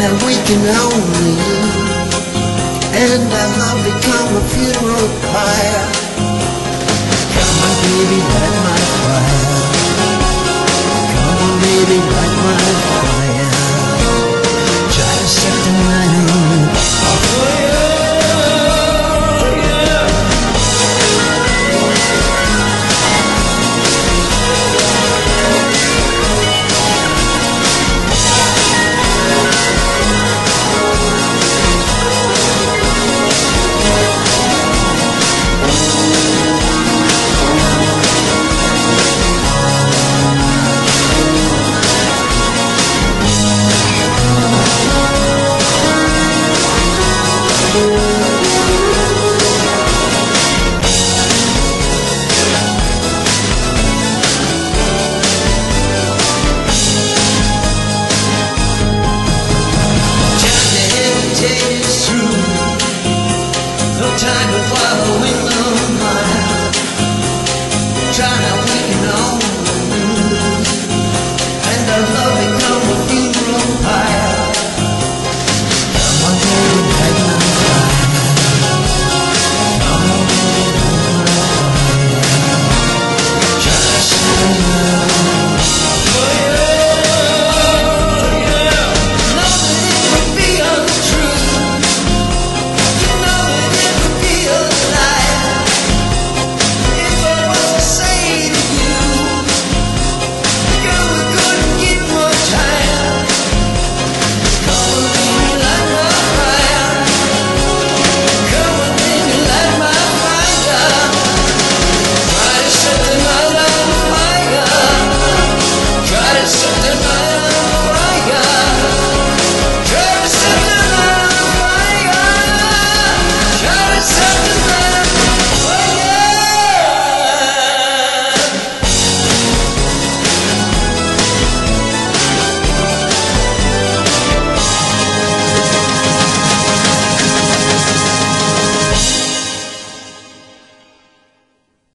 that we can only lose, and I've not become a funeral pyre. Come on, baby, light my fire. Come on, baby, light my fire.